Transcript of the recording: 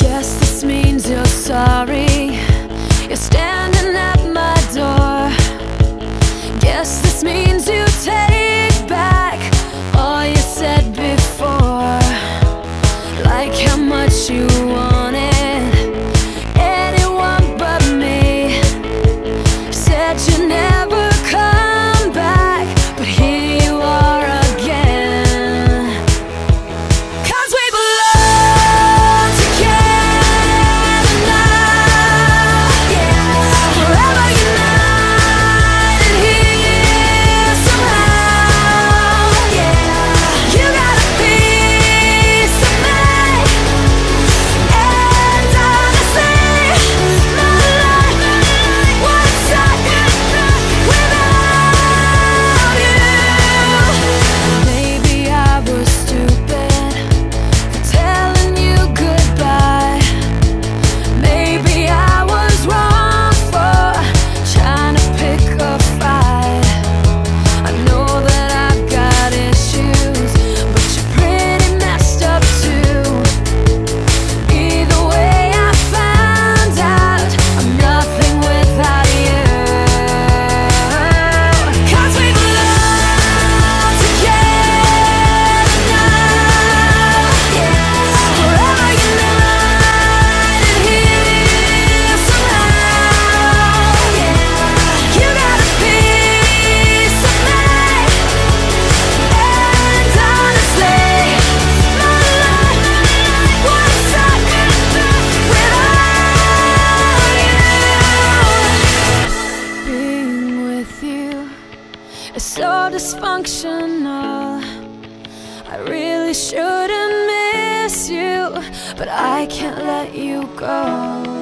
Yes, this means you're sorry. You're standing at my door. Guess this means you take back all you said before. Like how much you wanted anyone but me. You said you never come back, but here you are again. 'Cause we belong together now, yeah. Forever united here somehow, yeah. You got a piece of me, and honestly, my life was second without you. Maybe I was stupid for telling you goodbye. Maybe I was wrong for trying to pick a fight. I know that I've got issues, but you're pretty messed up too. Either way, I found out I'm nothing without you. 'Cause we belong together now, yeah. Forever united here somehow, yeah. You got a piece of me, and honestly, my life was second without you. Being with you is so dysfunctional. I really shouldn't miss you, but I can't let you go.